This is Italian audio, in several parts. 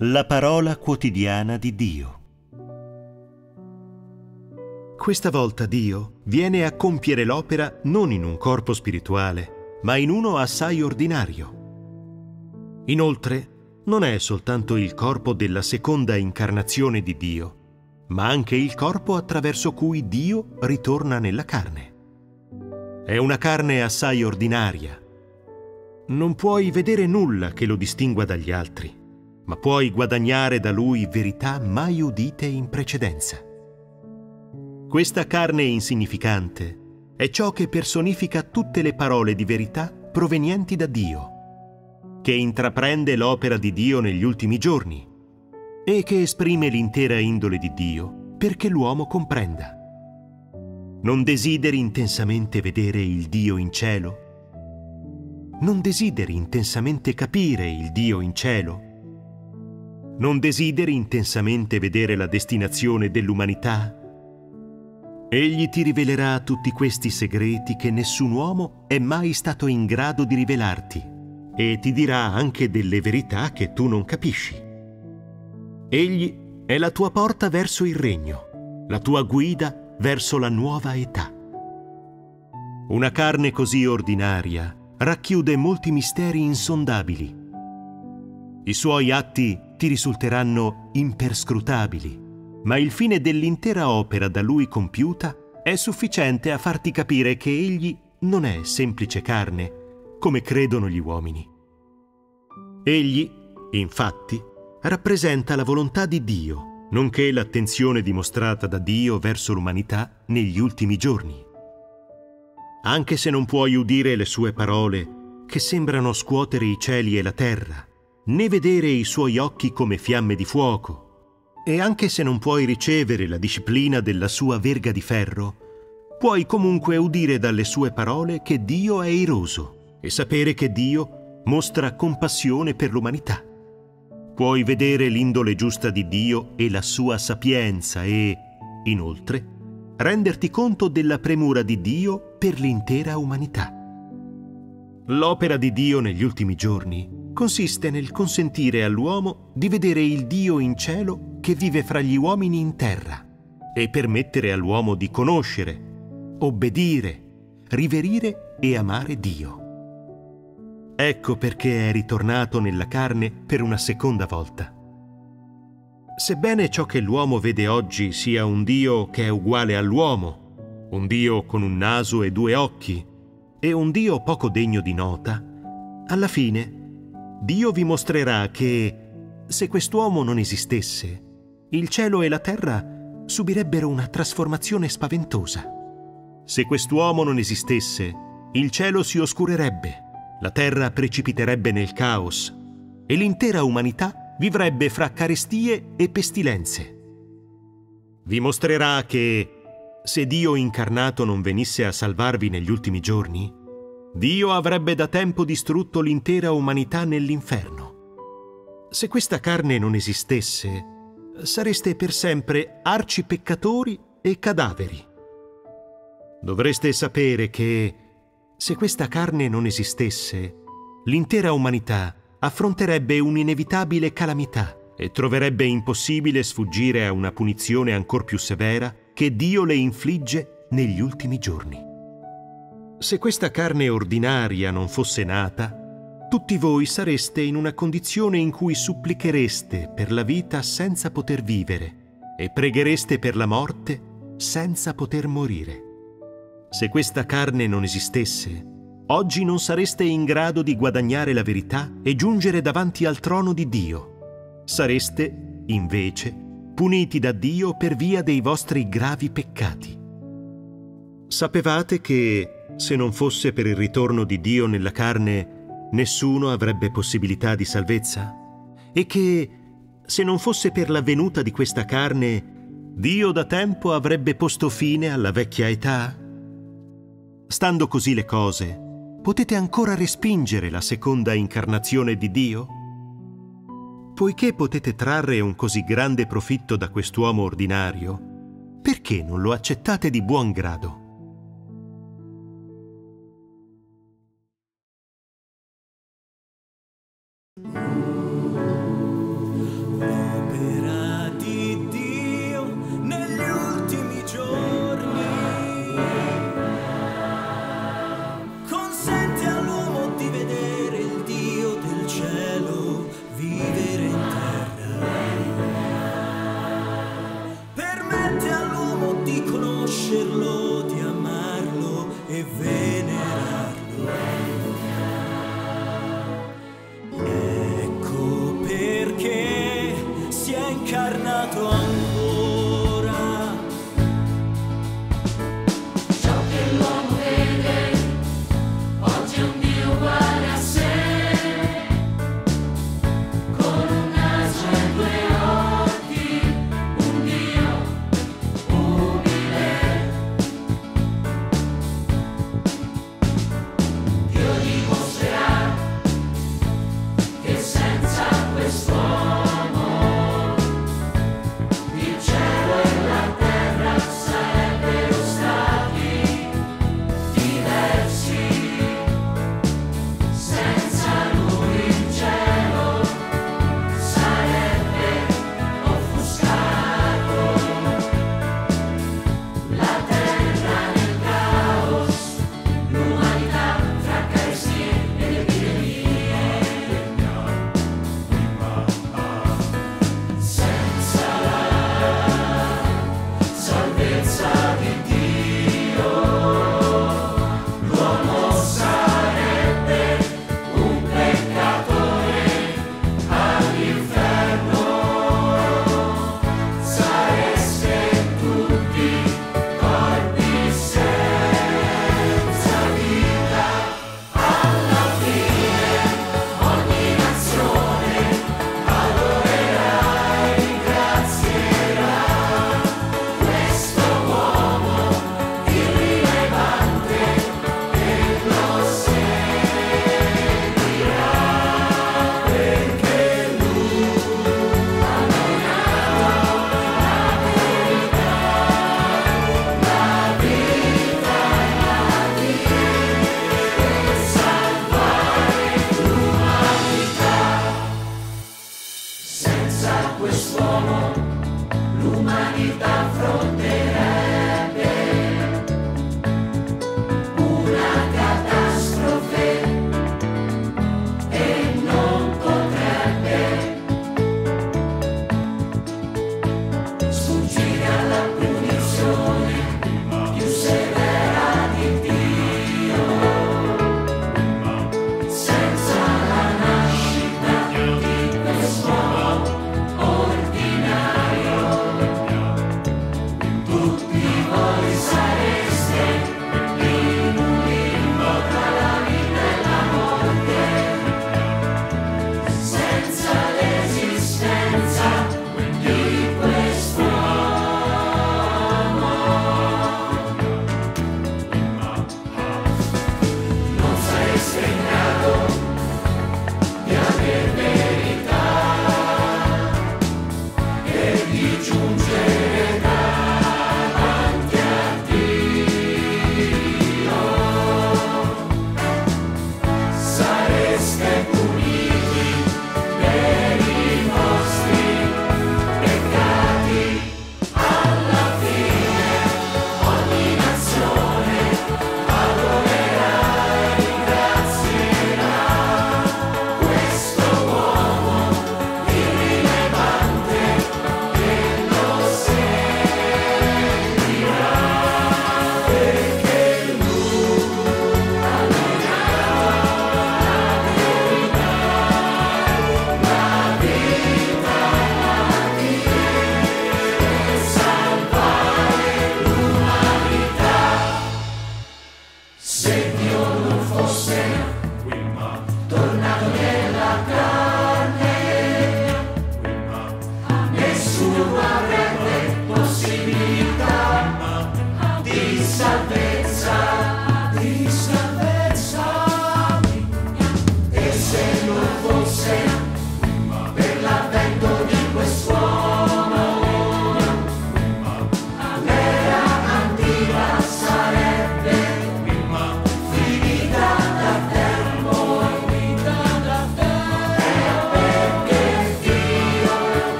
La parola quotidiana di Dio. Questa volta Dio viene a compiere l'opera non in un corpo spirituale, ma in uno assai ordinario. Inoltre, non è soltanto il corpo della seconda incarnazione di Dio, ma anche il corpo attraverso cui Dio ritorna nella carne. È una carne assai ordinaria. Non puoi vedere nulla che lo distingua dagli altri, ma puoi guadagnare da lui verità mai udite in precedenza. Questa carne insignificante è ciò che personifica tutte le parole di verità provenienti da Dio, che intraprende l'opera di Dio negli ultimi giorni e che esprime l'intera indole di Dio perché l'uomo comprenda. Non desideri intensamente vedere il Dio in cielo? Non desideri intensamente capire il Dio in cielo? Non desideri intensamente vedere la destinazione dell'umanità? Egli ti rivelerà tutti questi segreti che nessun uomo è mai stato in grado di rivelarti e ti dirà anche delle verità che tu non capisci. Egli è la tua porta verso il regno, la tua guida verso la nuova età. Una carne così ordinaria racchiude molti misteri insondabili. I suoi atti ti risulteranno imperscrutabili, ma il fine dell'intera opera da lui compiuta è sufficiente a farti capire che egli non è semplice carne, come credono gli uomini. Egli, infatti, rappresenta la volontà di Dio, nonché l'attenzione dimostrata da Dio verso l'umanità negli ultimi giorni. Anche se non puoi udire le sue parole, che sembrano scuotere i cieli e la terra, né vedere i suoi occhi come fiamme di fuoco, e anche se non puoi ricevere la disciplina della sua verga di ferro, puoi comunque udire dalle sue parole che Dio è iroso e sapere che Dio mostra compassione per l'umanità. Puoi vedere l'indole giusta di Dio e la sua sapienza e, inoltre, renderti conto della premura di Dio per l'intera umanità. L'opera di Dio negli ultimi giorni consiste nel consentire all'uomo di vedere il Dio in cielo che vive fra gli uomini in terra e permettere all'uomo di conoscere, obbedire, riverire e amare Dio. Ecco perché è ritornato nella carne per una seconda volta. Sebbene ciò che l'uomo vede oggi sia un Dio che è uguale all'uomo, un Dio con un naso e due occhi e un Dio poco degno di nota, alla fine Dio vi mostrerà che, se quest'uomo non esistesse, il cielo e la terra subirebbero una trasformazione spaventosa. Se quest'uomo non esistesse, il cielo si oscurerebbe, la terra precipiterebbe nel caos e l'intera umanità vivrebbe fra carestie e pestilenze. Vi mostrerà che, se Dio incarnato non venisse a salvarvi negli ultimi giorni, Dio avrebbe da tempo distrutto l'intera umanità nell'inferno. Se questa carne non esistesse, sareste per sempre arcipeccatori e cadaveri. Dovreste sapere che, se questa carne non esistesse, l'intera umanità affronterebbe un'inevitabile calamità e troverebbe impossibile sfuggire a una punizione ancor più severa che Dio le infligge negli ultimi giorni. Se questa carne ordinaria non fosse nata, tutti voi sareste in una condizione in cui supplichereste per la vita senza poter vivere e preghereste per la morte senza poter morire. Se questa carne non esistesse, oggi non sareste in grado di guadagnare la verità e giungere davanti al trono di Dio. Sareste, invece, puniti da Dio per via dei vostri gravi peccati. Sapevate che, se non fosse per il ritorno di Dio nella carne, nessuno avrebbe possibilità di salvezza? E che, se non fosse per la venuta di questa carne, Dio da tempo avrebbe posto fine alla vecchia età? Stando così le cose, potete ancora respingere la seconda incarnazione di Dio? Poiché potete trarre un così grande profitto da quest'uomo ordinario, perché non lo accettate di buon grado? amato ancora. Ciò che l'uomo vede, oggi è un Dio uguale a sé, con un naso e due occhi, un Dio umile. Dio dimostrerà che senza quest'uomo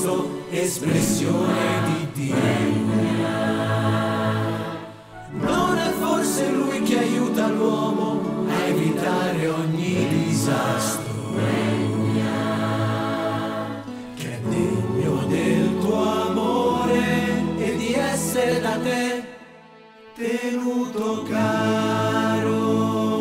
Cristo, espressione di Dio. Non è forse Lui che aiuta l'uomo a evitare ogni disastro? Che è degno del tuo amore e di essere da te tenuto caro.